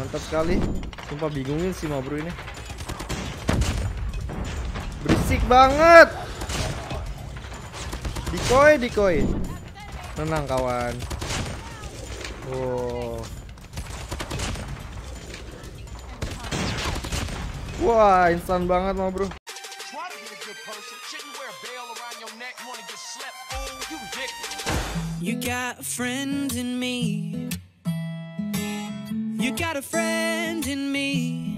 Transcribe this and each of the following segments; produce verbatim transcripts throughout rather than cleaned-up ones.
Mantap sekali. Sumpah bingungin sih Mabro ini. Berisik banget. Dikoi, dikoi. Tenang kawan. Wow. Wah, instan banget Mabro. You got a friend in me. You got a friend in me.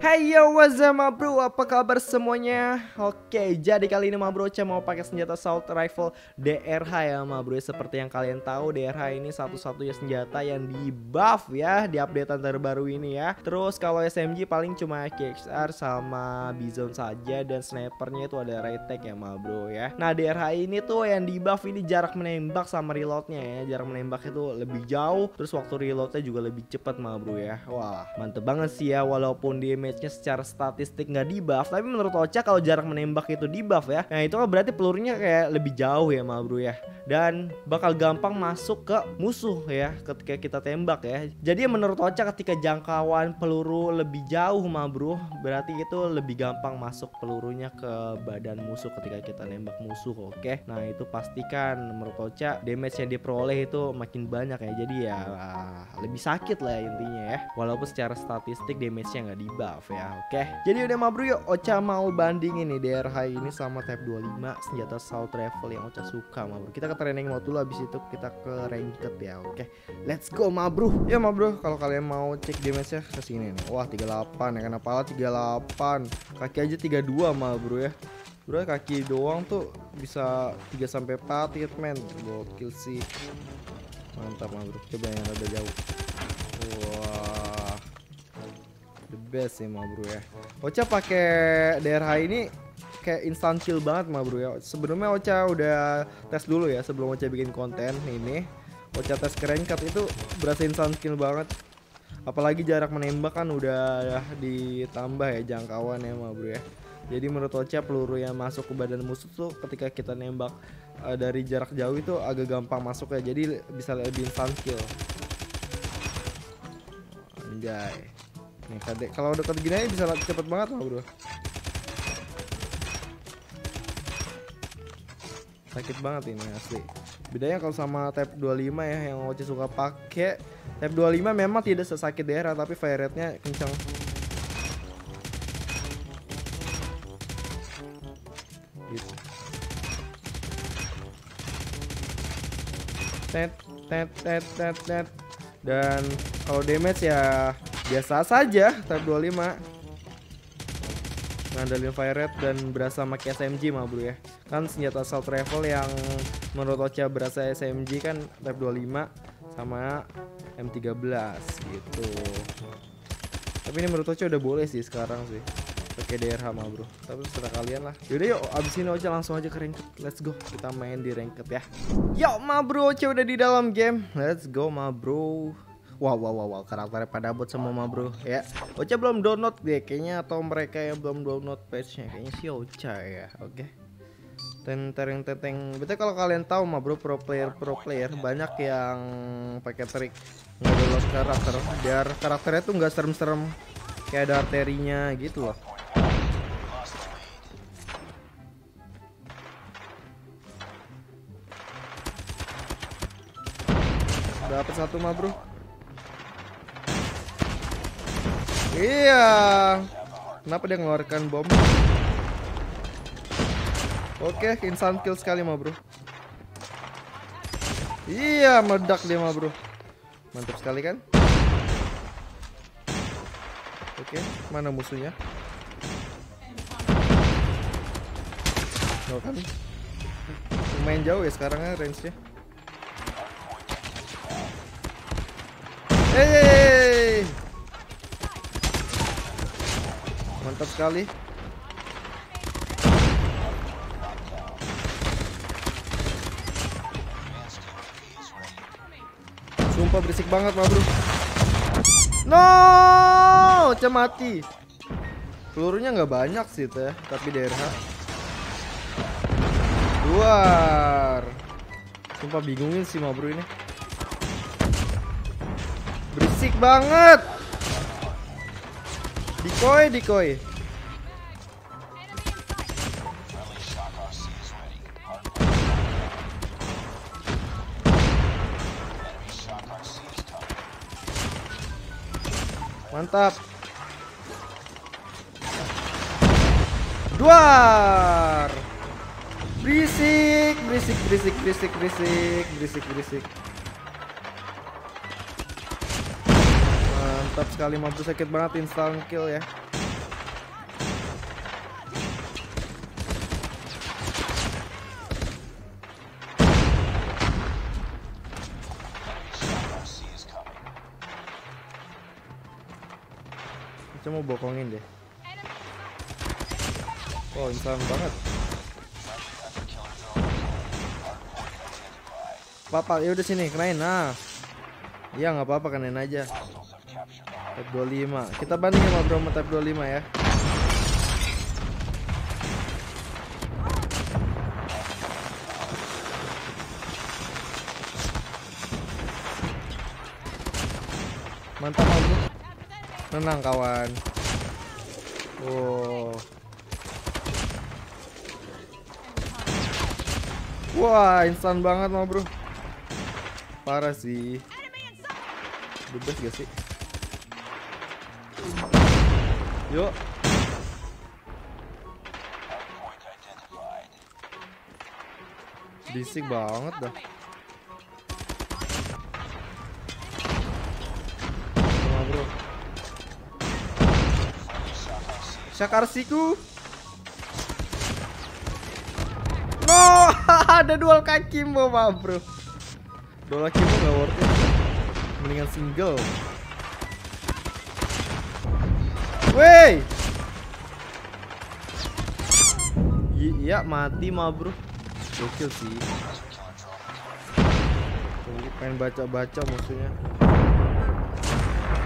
Hey yo, what's up Mabro? Apa kabar semuanya? Oke, jadi kali ini Mabro Ocha mau pakai senjata assault rifle D R H ya Mabro. Seperti yang kalian tahu, D R H ini satu-satunya senjata yang di buff ya, di updatean terbaru ini ya. Terus kalau S M G paling cuma K X R sama Bison saja, dan snipernya itu ada Raytek ya Mabro ya. Nah, D R H ini tuh yang di buff ini jarak menembak sama reloadnya ya. Jarak menembak itu lebih jauh, terus waktu reloadnya juga lebih cepat Mabro ya. Wah, mantep banget sih ya, walaupun damage-nya secara statistik nggak di-buff, tapi menurut Ocha kalau jarak menembak itu di-buff ya. Nah, itu kan berarti pelurunya kayak lebih jauh ya Mabro ya, dan bakal gampang masuk ke musuh ya ketika kita tembak ya. Jadi menurut Ocha ketika jangkauan peluru lebih jauh Mabro, berarti itu lebih gampang masuk pelurunya ke badan musuh ketika kita nembak musuh. Oke, nah itu pastikan menurut Ocha damage yang diperoleh itu makin banyak ya. Jadi ya lebih sakit lah intinya ya, walaupun secara statistik damage-nya nggak di buff ya. Oke, jadi udah Mabro, yuk Ocha mau bandingin nih D R H ini sama Type dua puluh lima, senjata assault rifle yang Ocha suka Mabro. Kita ke training mode dulu, habis itu kita ke ranked ya. Oke, let's go Mabro. Ya Mabro, kalau kalian mau cek damage-nya ke sini nih. Wah, tiga puluh delapan ya, kena pala tiga puluh delapan, kaki aja tiga puluh dua Mabro ya. Bro, kaki doang tuh bisa tiga sampai empat hit man. Gokil sih. Mantap Mabro. Coba yang rada jauh. Wah. The best ya Mabro ya. Ocha pakai D R H ini kayak instant kill banget Mabro ya. Sebelumnya Ocha udah tes dulu ya, sebelum Ocha bikin konten ini. Ocha tes ranked itu berasa instant kill banget. Apalagi jarak menembak kan udah ditambah ya jangkauan ya Mabro ya. Jadi menurut Ocha peluru yang masuk ke badan musuh tuh ketika kita nembak uh, dari jarak jauh itu agak gampang masuk ya. Jadi bisa lebih instant kill. Anjay. Nih, kalau dekat gini aja bisa cepet banget loh Bro. Sakit banget ini asli. Bedanya kalau sama Type dua puluh lima ya yang Ocha suka pakai. Type dua puluh lima memang tidak sesakit daerah, tapi fire rate-nya kencang. Gitu. Tet tet tet tet tet. Dan kalau damage ya biasa saja, Type dua puluh lima ngandalin fire rate dan berasa pakai S M G Mabro ya. Kan senjata assault rifle yang menurut Ocha berasa S M G kan Type dua puluh lima sama M tiga belas gitu. Tapi ini menurut Ocha udah boleh sih sekarang sih pakai D R H Mabro. Tapi serah kalian lah. Yaudah yuk, abis ini Ocha langsung aja ke ranked. Let's go, kita main di ranked ya. Yo Mabro, Ocha udah di dalam game. Let's go Mabro. Wow, wow, wow, wow, karakternya pada bot semua Mabro ya. Ocha belum download deh kayaknya, atau mereka yang belum download patch-nya kayaknya si Ocha ya. Oke. Okay. Tenteng tenteng. Betul, kalau kalian tahu Mabro, pro player pro player banyak yang pakai trik ngedownload karakter biar karakternya tuh nggak serem-serem kayak ada arterinya gitu loh. Dapat satu Mabro. Iya, kenapa dia ngeluarkan bom? Oke, instant kill sekali Mabro. Iya, meledak dia Mabro. Mantap sekali kan? Oke, mana musuhnya? Loh kan? Lumayan jauh ya sekarang ya range-nya. Hey! Mantap sekali. Sumpah berisik banget Mabro. No, Ocha mati. Pelurunya nggak banyak sih teh, tapi D R H. Luar. Sumpah bingungin sih Mabro ini. Berisik banget. Decoy, decoy. Mantap. Duar. Berisik, berisik, berisik, berisik, berisik, berisik, berisik. Mantap sekali, mampu sakit banget install kill ya. Kita mau bokongin deh. Oh, instan banget. Papa, ya udah sini, kenain. Nah. Iya, nggak apa-apa, kenain aja. Type dua puluh lima. Kita banding sama Bro sama Type dua puluh lima ya. Mantap, Bro. Tenang, kawan. Wow. Wah, instan banget mah Bro. Parah sih. Bebas gak sih? Yuk. Bisik banget dah. Sama Bro. Syakarsiku. Oh, ada dual kakimbo mah Bro. Dual kakimbo gak worth it. Mendingan single. Wey. Iya mati mah Bro. Gokil sih. Ini pengen baca-baca musuhnya.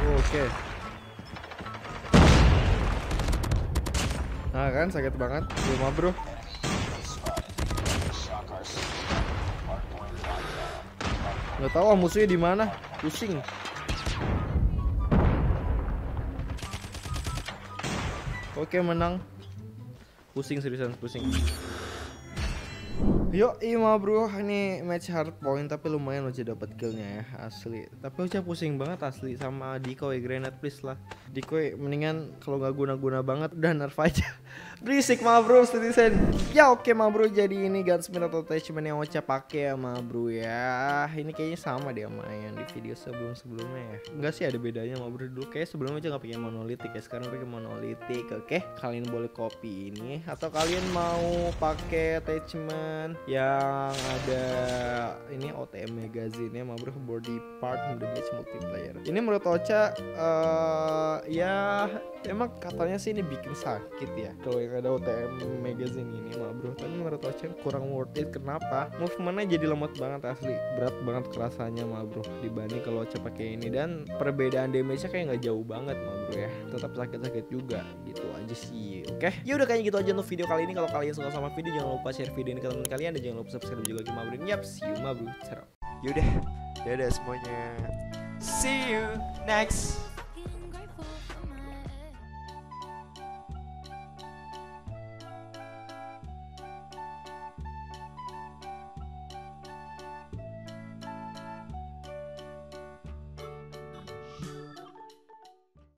Oh, oke. Okay. Nah kan sakit banget. Iya mah Bro. Gak tahu ah musuhnya di mana, pusing. Oke menang, pusing seriusan pusing. Yuk ima Bro, ini match hard point tapi lumayan Oce dapat killnya ya asli. Tapi Oce pusing banget asli sama decoy grenade please lah. Decoy mendingan kalau nggak guna-guna banget udah nerf aja. Berisik ma Bro citizen. Ya oke ma Bro, jadi ini gunsmith attachment yang Oce pakai ya ma Bro ya. Ini kayaknya sama dia main di video sebelum-sebelumnya ya. Enggak sih ada bedanya ma Bro, dulu kayak sebelumnya Oce nggak pakai monolitik ya, sekarang pakai monolitik. Oke, kalian boleh copy ini atau kalian mau pakai attachment yang ada ini O T M magazine ya ma Bro, body part udah match multiplayer. Ini menurut Oca uh, ya emang katanya sih ini bikin sakit ya kalau yang ada O T M magazine ini ma Bro, tapi menurut Oca kurang worth it. Kenapa? Movementnya jadi lemot banget asli, berat banget kerasanya ma Bro dibanding kalau Oca pakai ini, dan perbedaan damage-nya kayak nggak jauh banget ma Bro ya, tetap sakit-sakit juga gitu aja sih. Oke, ya udah kayaknya gitu aja untuk video kali ini. Kalau kalian suka sama video jangan lupa share video ini ke teman kalian, dan jangan lupa subscribe juga ke Ma Bro. Yap, see you Ma Bro. Yaudah, dadah semuanya. See you next.